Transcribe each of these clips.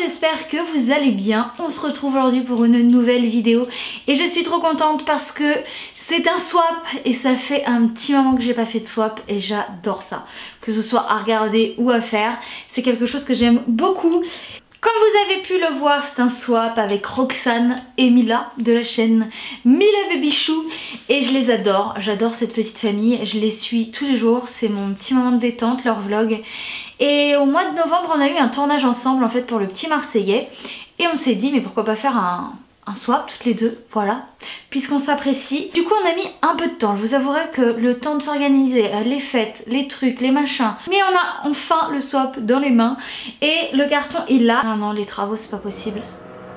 j'espère que vous allez bien. On se retrouve aujourd'hui pour une nouvelle vidéo et je suis trop contente parce que c'est un swap et ça fait un petit moment que j'ai pas fait de swap et j'adore ça. Que ce soit à regarder ou à faire, c'est quelque chose que j'aime beaucoup. Comme vous avez pu le voir, c'est un swap avec Roxane et Mila de la chaîne Milababychou et je les adore, j'adore cette petite famille, je les suis tous les jours, c'est mon petit moment de détente, leur vlog. Et au mois de novembre, on a eu un tournage ensemble en fait pour le petit Marseillais et on s'est dit mais pourquoi pas faire un swap toutes les deux, voilà, puisqu'on s'apprécie. Du coup on a mis un peu de temps, je vous avouerai que le temps de s'organiser, les fêtes, les trucs, les machins, mais on a enfin le swap dans les mains et le carton est là. Ah non, les travaux c'est pas possible.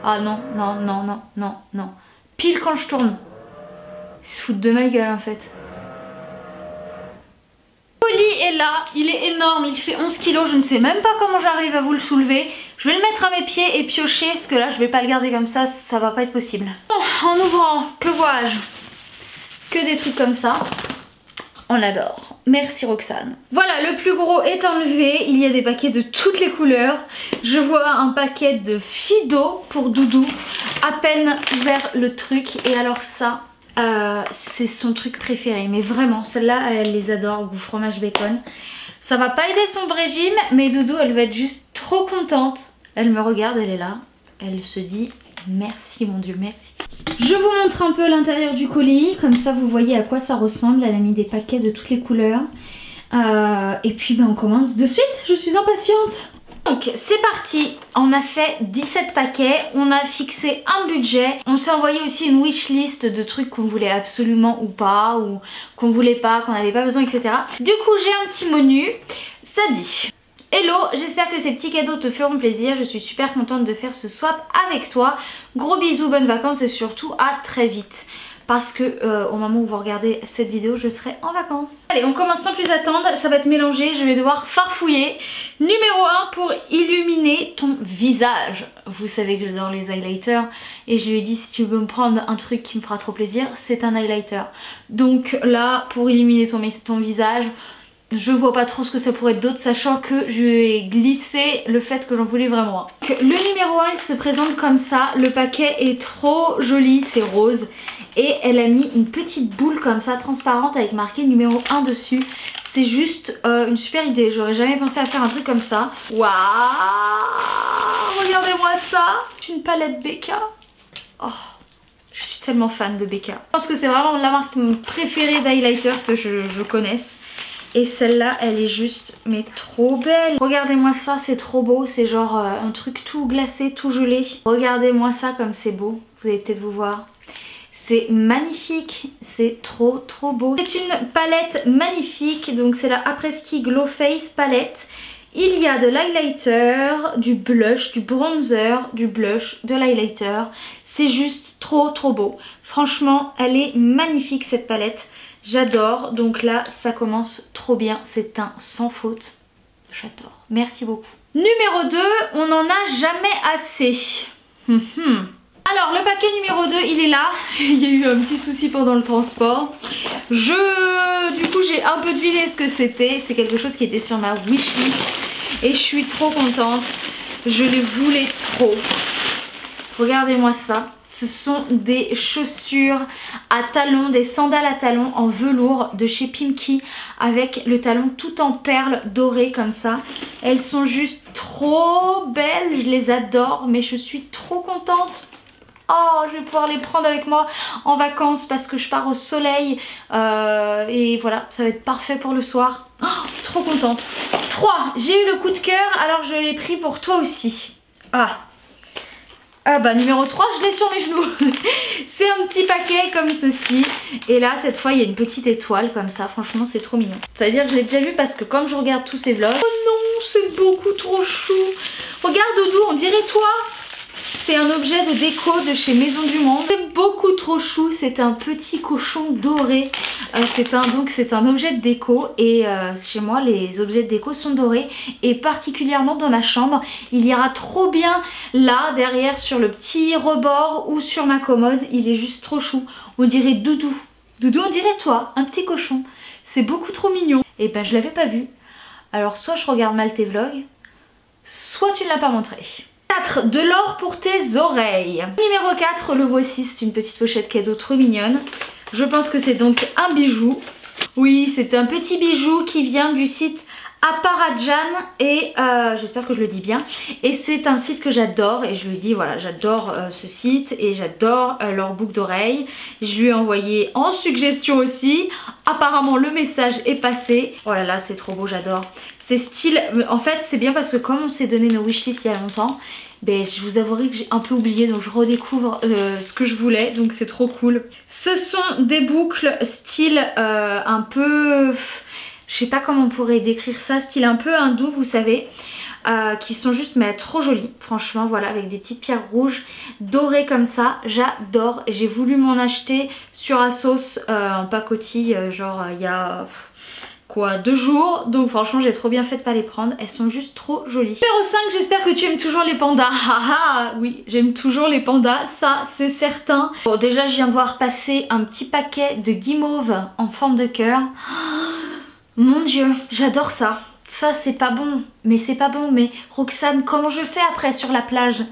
Ah non, non, non, non, non, non, pile quand je tourne. Ils se foutent de ma gueule en fait. Poli est là, il est énorme, il fait 11 kilos, je ne sais même pas comment j'arrive à vous le soulever. Je vais le mettre à mes pieds et piocher parce que là je vais pas le garder comme ça, ça va pas être possible. Bon, en ouvrant, que vois-je? Que des trucs comme ça. On l'adore. Merci Roxane. Voilà, le plus gros est enlevé, il y a des paquets de toutes les couleurs. Je vois un paquet de Fido pour Doudou, à peine ouvert le truc et alors ça... c'est son truc préféré, mais vraiment celle-là elle les adore, au goût fromage bacon. Ça va pas aider son régime, mais Doudou elle va être juste trop contente. Elle me regarde, elle est là, elle se dit merci mon dieu, merci. Je vous montre un peu l'intérieur du colis, comme ça vous voyez à quoi ça ressemble. Elle a mis des paquets de toutes les couleurs et puis ben, on commence de suite, je suis impatiente. Donc c'est parti, on a fait 17 paquets, on a fixé un budget, on s'est envoyé aussi une wishlist de trucs qu'on voulait absolument ou pas, ou qu'on voulait pas, qu'on n'avait pas besoin, etc. Du coup j'ai un petit menu, ça dit... Hello, j'espère que ces petits cadeaux te feront plaisir, je suis super contente de faire ce swap avec toi. Gros bisous, bonnes vacances et surtout à très vite. Parce que au moment où vous regardez cette vidéo, je serai en vacances. Allez, on commence sans plus attendre, ça va être mélangé, je vais devoir farfouiller. Numéro 1 pour illuminer ton visage. Vous savez que j'adore les highlighters et je lui ai dit si tu veux me prendre un truc qui me fera trop plaisir, c'est un highlighter. Donc là, pour illuminer ton visage, je vois pas trop ce que ça pourrait être d'autre, sachant que je vais glisser le fait que j'en voulais vraiment. Donc, le numéro 1, il se présente comme ça, le paquet est trop joli, c'est rose. Et elle a mis une petite boule comme ça, transparente, avec marqué numéro 1 dessus. C'est juste une super idée, j'aurais jamais pensé à faire un truc comme ça. Waouh, regardez-moi ça, c'est une palette Becca. Oh, je suis tellement fan de Becca. Je pense que c'est vraiment la marque préférée d'highlighter que je connaisse. Et celle-là, elle est juste, mais trop belle. Regardez-moi ça, c'est trop beau. C'est genre un truc tout glacé, tout gelé. Regardez-moi ça comme c'est beau. Vous allez peut-être vous voir. C'est magnifique, c'est trop trop beau. C'est une palette magnifique, donc c'est la Après Ski Glow Face Palette. Il y a de l'highlighter, du blush, du bronzer, du blush, de l'highlighter. C'est juste trop trop beau. Franchement, elle est magnifique cette palette. J'adore, donc là ça commence trop bien, c'est un sans faute. J'adore, merci beaucoup. Numéro 2, on n'en a jamais assez. Alors le paquet numéro 2 il est là, il y a eu un petit souci pendant le transport. Du coup j'ai un peu deviné ce que c'était, c'est quelque chose qui était sur ma wishlist et je suis trop contente, je les voulais trop. Regardez-moi ça, ce sont des chaussures à talons, des sandales à talons en velours de chez Pimkie avec le talon tout en perles dorées comme ça. Elles sont juste trop belles, je les adore mais je suis trop contente. Oh, je vais pouvoir les prendre avec moi en vacances parce que je pars au soleil et voilà, ça va être parfait pour le soir. Oh, trop contente. 3, j'ai eu le coup de cœur, alors je l'ai pris pour toi aussi. Ah bah numéro 3, je l'ai sur mes genoux. C'est un petit paquet comme ceci et là cette fois il y a une petite étoile comme ça, franchement c'est trop mignon. Ça veut dire que je l'ai déjà vu parce que comme je regarde tous ces vlogs... Oh non, c'est beaucoup trop chou. Regarde Doudou, on dirait toi. C'est un objet de déco de chez Maison du Monde. C'est beaucoup trop chou, c'est un petit cochon doré. C'est un objet de déco et chez moi les objets de déco sont dorés. Et particulièrement dans ma chambre, il ira trop bien là derrière sur le petit rebord ou sur ma commode. Il est juste trop chou. On dirait Doudou. Doudou on dirait toi, un petit cochon. C'est beaucoup trop mignon. Et ben je l'avais pas vu. Alors soit je regarde mal tes vlogs, soit tu ne l'as pas montré. 4. De l'or pour tes oreilles. Numéro 4, le voici, c'est une petite pochette cadeau trop mignonne. Je pense que c'est donc un bijou. Oui, c'est un petit bijou qui vient du site Apparajan et j'espère que je le dis bien, et c'est un site que j'adore et je lui dis voilà, j'adore ce site et j'adore leur boucle d'oreille. Je lui ai envoyé en suggestion aussi, apparemment le message est passé. Oh là là, c'est trop beau, j'adore. C'est style, en fait c'est bien parce que comme on s'est donné nos wishlists il y a longtemps, ben, je vous avouerai que j'ai un peu oublié, donc je redécouvre ce que je voulais, donc c'est trop cool. Ce sont des boucles style un peu... Je sais pas comment on pourrait décrire ça, style un peu hindou, vous savez, qui sont juste mais trop jolies, franchement, voilà, avec des petites pierres rouges dorées comme ça, j'adore. J'ai voulu m'en acheter sur Asos en pacotille, genre il y a quoi, 2 jours, donc franchement j'ai trop bien fait de pas les prendre, elles sont juste trop jolies. Numéro 5, j'espère que tu aimes toujours les pandas. Oui, j'aime toujours les pandas, ça c'est certain. Bon, déjà je viens de voir passer un petit paquet de guimauves en forme de cœur. Mon Dieu, j'adore ça. Ça c'est pas bon, mais c'est pas bon. Mais Roxane, comment je fais après sur la plage?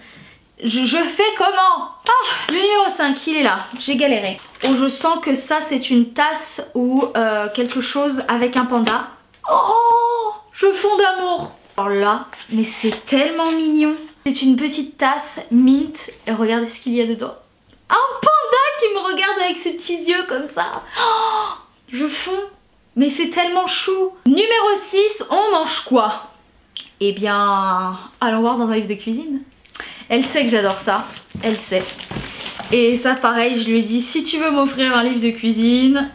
Je fais comment? Oh, le numéro 5, il est là. J'ai galéré. Oh, je sens que ça c'est une tasse ou quelque chose avec un panda. Oh, je fonds d'amour. Alors là, mais c'est tellement mignon. C'est une petite tasse mint. Et regardez ce qu'il y a dedans. Un panda qui me regarde avec ses petits yeux comme ça. Oh, je fonds. Mais c'est tellement chou. Numéro 6, on mange quoi? Eh bien, allons voir dans un livre de cuisine. Elle sait que j'adore ça, elle sait. Et ça pareil, je lui ai dit, si tu veux m'offrir un livre de cuisine,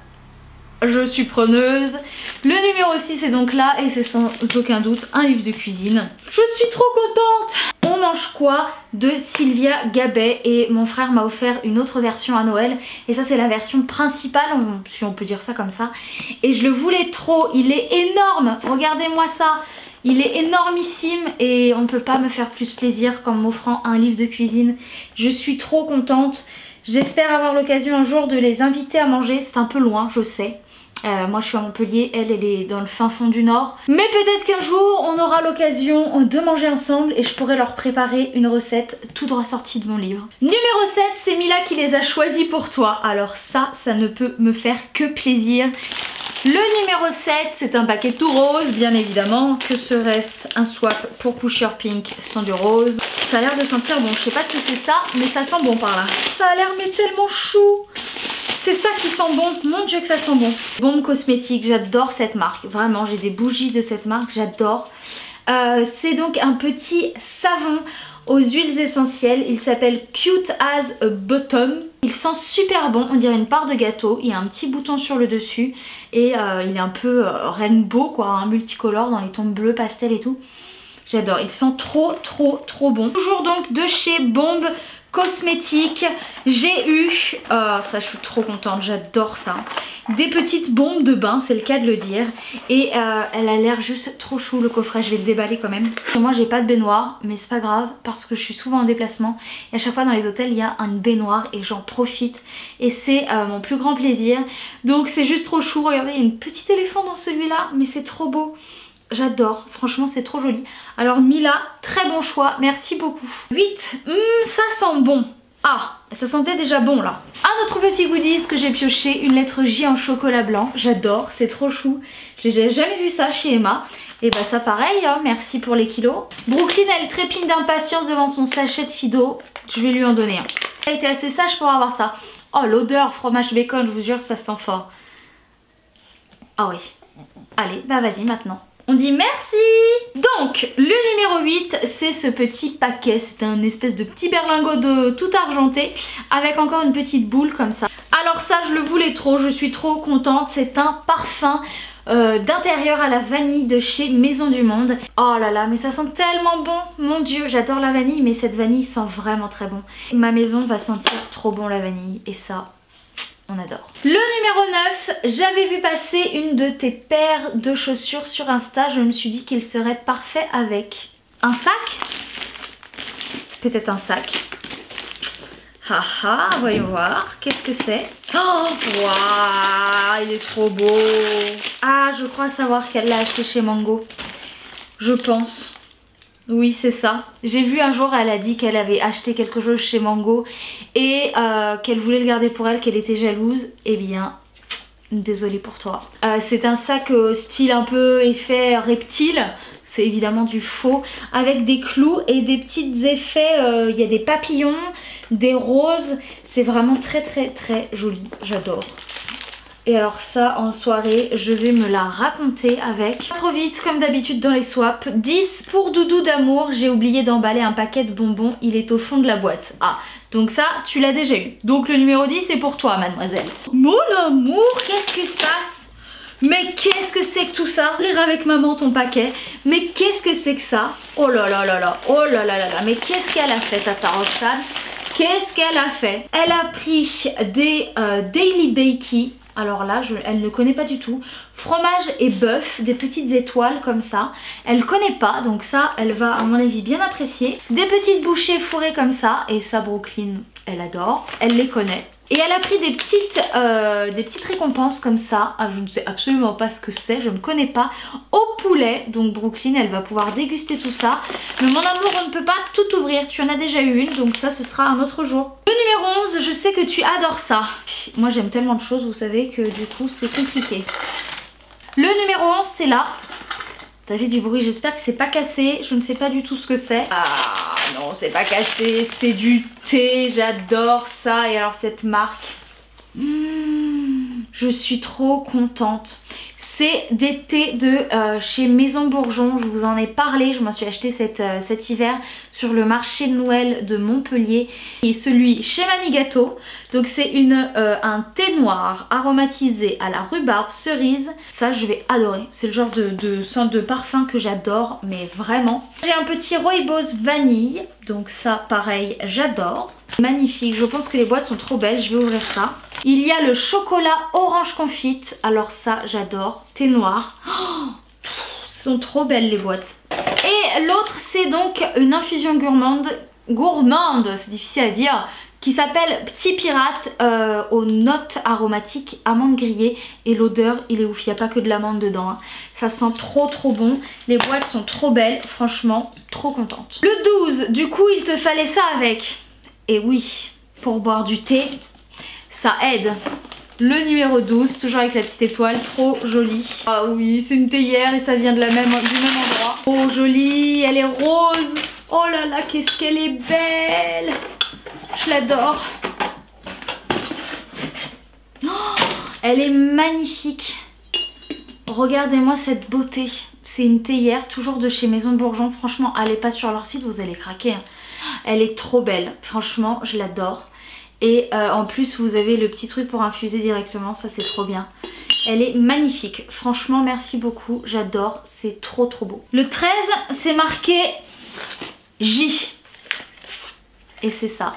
je suis preneuse. Le numéro 6 est donc là et c'est sans aucun doute un livre de cuisine. Je suis trop contente. On mange quoi de Sylvia Gabet, et mon frère m'a offert une autre version à Noël et ça c'est la version principale, si on peut dire ça comme ça, et je le voulais trop, il est énorme, regardez-moi ça, il est énormissime et on ne peut pas me faire plus plaisir qu'en m'offrant un livre de cuisine. Je suis trop contente, j'espère avoir l'occasion un jour de les inviter à manger, c'est un peu loin je sais. Moi je suis à Montpellier, elle est dans le fin fond du nord. Mais peut-être qu'un jour on aura l'occasion de manger ensemble et je pourrai leur préparer une recette tout droit sortie de mon livre. Numéro 7, c'est Mila qui les a choisis pour toi. Alors ça, ça ne peut me faire que plaisir. Le numéro 7, c'est un paquet tout rose, bien évidemment. Que serait-ce un swap pour Push Your Pink sans du rose? Ça a l'air de sentir bon, je sais pas si c'est ça, mais ça sent bon par là. Ça a l'air mais tellement chou. C'est ça qui sent bon, mon Dieu que ça sent bon. Bomb Cosmetics, j'adore cette marque, vraiment j'ai des bougies de cette marque, j'adore. C'est donc un petit savon aux huiles essentielles, il s'appelle Cute as a Bottom. Il sent super bon, on dirait une part de gâteau, il y a un petit bouton sur le dessus et il est un peu rainbow quoi, hein, multicolore dans les tons bleus, pastel et tout. J'adore, il sent trop bon. Toujours donc de chez Bomb Cosmétiques, j'ai eu, ça je suis trop contente, j'adore ça, des petites bombes de bain, c'est le cas de le dire, et elle a l'air juste trop chou le coffret, je vais le déballer quand même. Moi j'ai pas de baignoire, mais c'est pas grave parce que je suis souvent en déplacement et à chaque fois dans les hôtels il y a une baignoire et j'en profite et c'est mon plus grand plaisir, donc c'est juste trop chou. Regardez, il y a une petite éléphant dans celui-là, mais c'est trop beau. J'adore, franchement c'est trop joli. Alors Mila, très bon choix, merci beaucoup. 8, ça sent bon. Ah, ça sentait déjà bon là. Un autre petit goodies que j'ai pioché, une lettre J en chocolat blanc. J'adore, c'est trop chou. J'ai jamais vu ça chez Emma. Et bah ça pareil, hein, merci pour les kilos. Brooklyn, elle trépigne d'impatience devant son sachet de Fido. Je vais lui en donner un. Elle a été assez sage pour avoir ça. Oh, l'odeur fromage bacon, je vous jure, ça sent fort. Ah oui. Allez, bah vas-y maintenant. On dit merci. Donc le numéro 8, c'est ce petit paquet, c'est un espèce de petit berlingot de tout argenté avec encore une petite boule comme ça. Alors ça je le voulais trop, je suis trop contente, c'est un parfum d'intérieur à la vanille de chez Maison du Monde. Oh là là, mais ça sent tellement bon, mon Dieu, j'adore la vanille, mais cette vanille sent vraiment très bon. Ma maison va sentir trop bon la vanille et ça... on adore. Le numéro 9, j'avais vu passer une de tes paires de chaussures sur Insta, je me suis dit qu'il serait parfait avec un sac. C'est peut-être un sac. Haha, voyons voir, qu'est-ce que c'est? Oh, waouh, il est trop beau. Ah, je crois savoir qu'elle l'a acheté chez Mango, je pense. Oui, c'est ça. J'ai vu un jour, elle a dit qu'elle avait acheté quelque chose chez Mango et qu'elle voulait le garder pour elle, qu'elle était jalouse. Eh bien, désolée pour toi. C'est un sac style un peu effet reptile. C'est évidemment du faux, avec des clous et des petits effets, il y a des papillons, des roses, c'est vraiment très très très joli, j'adore. Et alors ça, en soirée, je vais me la raconter avec. Pas trop vite, comme d'habitude dans les swaps. 10 pour Doudou d'amour, j'ai oublié d'emballer un paquet de bonbons, il est au fond de la boîte. Ah, donc ça, tu l'as déjà eu. Donc le numéro 10 est pour toi, mademoiselle. Mon amour, qu'est-ce qui se passe ? Mais qu'est-ce que c'est que tout ça? Rire avec maman ton paquet. Mais qu'est-ce que c'est que ça? Oh là là là là, oh là là là là. Mais qu'est-ce qu'elle a fait, Tata Roxane? Qu'est-ce qu'elle a fait? Elle a pris des Daily Bakey. Alors là, elle ne connaît pas du tout. Fromage et bœuf, des petites étoiles comme ça. Elle connaît pas, donc ça, elle va à mon avis bien apprécier. Des petites bouchées fourrées comme ça. Et ça, Brooklyn, elle adore. Elle les connaît. Et elle a pris des petites récompenses comme ça. Ah, je ne sais absolument pas ce que c'est, je ne connais pas. Au poulet, donc Brooklyn, elle va pouvoir déguster tout ça. Mais mon amour, on ne peut pas tout ouvrir. Tu en as déjà eu une, donc ça, ce sera un autre jour. Le numéro 11, je sais que tu adores ça. Moi, j'aime tellement de choses, vous savez, que du coup, c'est compliqué. Le numéro 11, c'est là. T'as fait du bruit, j'espère que c'est pas cassé. Je ne sais pas du tout ce que c'est. Ah non, c'est pas cassé, c'est du thé, j'adore ça. Et alors cette marque, je suis trop contente. C'est des thés de chez Maison Bourgeon, je vous en ai parlé, je m'en suis acheté cet hiver sur le marché de Noël de Montpellier. Et celui chez Mamie Gâteau, donc c'est un thé noir aromatisé à la rhubarbe cerise. Ça je vais adorer, c'est le genre de scent de parfum que j'adore, mais vraiment. J'ai un petit rooibos vanille, donc ça pareil j'adore. Magnifique, je pense que les boîtes sont trop belles, je vais ouvrir ça. Il y a le chocolat orange confite, alors ça j'adore, thé noir. Oh, sont trop belles les boîtes. Et l'autre c'est donc une infusion gourmande, c'est difficile à dire, qui s'appelle Petit Pirate aux notes aromatiques, amandes grillées. Et l'odeur, il est ouf, il n'y a pas que de l'amande dedans. Hein. Ça sent trop trop bon, les boîtes sont trop belles, franchement trop contente. Le 12, du coup il te fallait ça avec. Et oui, pour boire du thé, ça aide. Le numéro 12, toujours avec la petite étoile, trop jolie. Ah oui, c'est une théière et ça vient du même endroit. Oh jolie, elle est rose. Oh là là, qu'est-ce qu'elle est belle. Je l'adore. Oh, elle est magnifique. Regardez-moi cette beauté. C'est une théière, toujours de chez Maison Bourgeon. Franchement, allez pas sur leur site, vous allez craquer. Hein. Elle est trop belle, franchement je l'adore. Et en plus vous avez le petit truc pour infuser directement, ça c'est trop bien. Elle est magnifique, franchement merci beaucoup, j'adore, c'est trop trop beau. Le 13 c'est marqué J. Et c'est ça,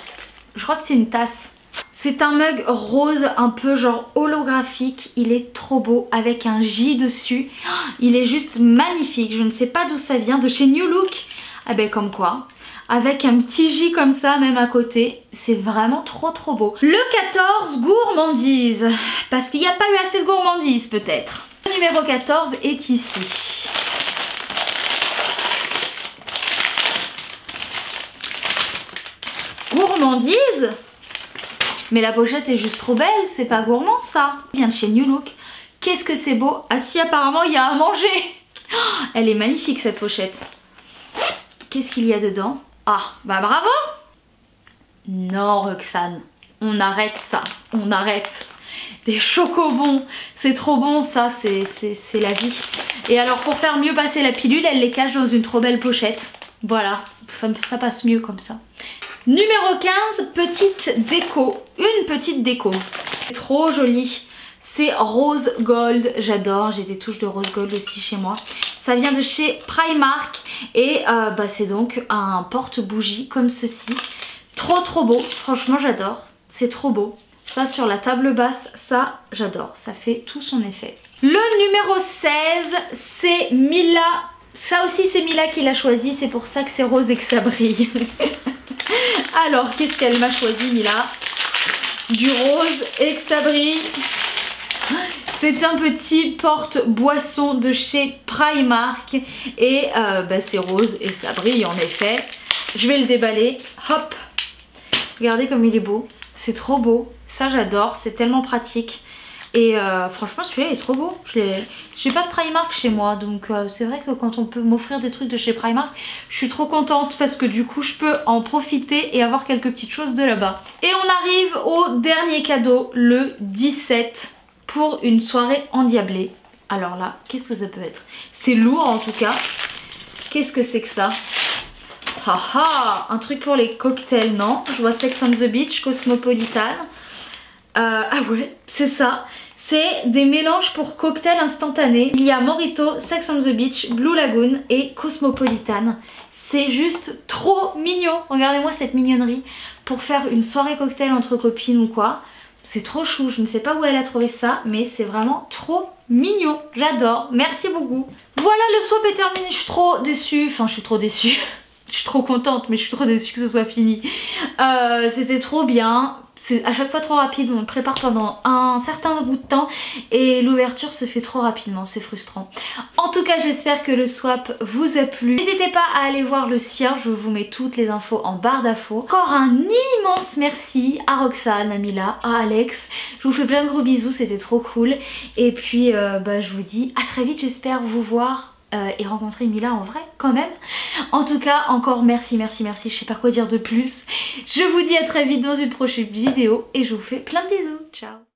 je crois que c'est une tasse. C'est un mug rose un peu genre holographique, il est trop beau avec un J dessus. Il est juste magnifique, je ne sais pas d'où ça vient, de chez New Look. Ah ben comme quoi. Avec un petit J comme ça, même à côté. C'est vraiment trop trop beau. Le 14, gourmandise. Parce qu'il n'y a pas eu assez de gourmandise peut-être. Le numéro 14 est ici. Gourmandise? Mais la pochette est juste trop belle, c'est pas gourmand ça. Elle vient de chez New Look. Qu'est-ce que c'est beau. Ah si, apparemment il y a à manger. Elle est magnifique cette pochette. Qu'est-ce qu'il y a dedans? Ah, bah bravo! Non, Roxane, on arrête ça, on arrête. Des chocobons, c'est trop bon ça, c'est la vie. Et alors pour faire mieux passer la pilule, elle les cache dans une trop belle pochette. Voilà, ça passe mieux comme ça. Numéro 15, petite déco, une petite déco. Trop jolie. C'est rose gold, j'adore, j'ai des touches de rose gold aussi chez moi. Ça vient de chez Primark et bah, c'est donc un porte-bougie comme ceci. Trop trop beau, franchement j'adore, c'est trop beau. Ça sur la table basse, ça j'adore, ça fait tout son effet. Le numéro 16 c'est Mila, ça aussi c'est Mila qui l'a choisi, c'est pour ça que c'est rose et que ça brille. Alors qu'est-ce qu'elle m'a choisi Mila? Du rose et que ça brille. C'est un petit porte-boisson de chez Primark et c'est rose et ça brille en effet. Je vais le déballer, hop. Regardez comme il est beau, c'est trop beau, ça j'adore, c'est tellement pratique. Et franchement celui-là est trop beau. J'ai pas de Primark chez moi, donc c'est vrai que quand on peut m'offrir des trucs de chez Primark, je suis trop contente parce que du coup je peux en profiter et avoir quelques petites choses de là-bas. Et on arrive au dernier cadeau, le 17, pour une soirée endiablée. Alors là, qu'est-ce que ça peut être? C'est lourd en tout cas. Qu'est-ce que c'est que ça? Haha, un truc pour les cocktails, non? Je vois Sex on the Beach, Cosmopolitan. Ah ouais, c'est ça. C'est des mélanges pour cocktails instantanés. Il y a Morito, Sex on the Beach, Blue Lagoon et Cosmopolitan. C'est juste trop mignon. Regardez-moi cette mignonnerie pour faire une soirée cocktail entre copines ou quoi. C'est trop chou, je ne sais pas où elle a trouvé ça, mais c'est vraiment trop mignon. J'adore, merci beaucoup. Voilà, le swap est terminé, je suis trop déçue. Enfin, je suis trop déçue. Je suis trop contente, mais je suis trop déçue que ce soit fini. C'était trop bien. C'est à chaque fois trop rapide, on le prépare pendant un certain bout de temps et l'ouverture se fait trop rapidement, c'est frustrant. En tout cas, j'espère que le swap vous a plu. N'hésitez pas à aller voir le sien, je vous mets toutes les infos en barre d'infos. Encore un immense merci à Roxane, à Mila, à Alex. Je vous fais plein de gros bisous, c'était trop cool. Et puis, je vous dis à très vite, j'espère vous voir. Et rencontrer Mila en vrai quand même. En tout cas, encore merci, je sais pas quoi dire de plus. Je vous dis à très vite dans une prochaine vidéo et je vous fais plein de bisous, ciao.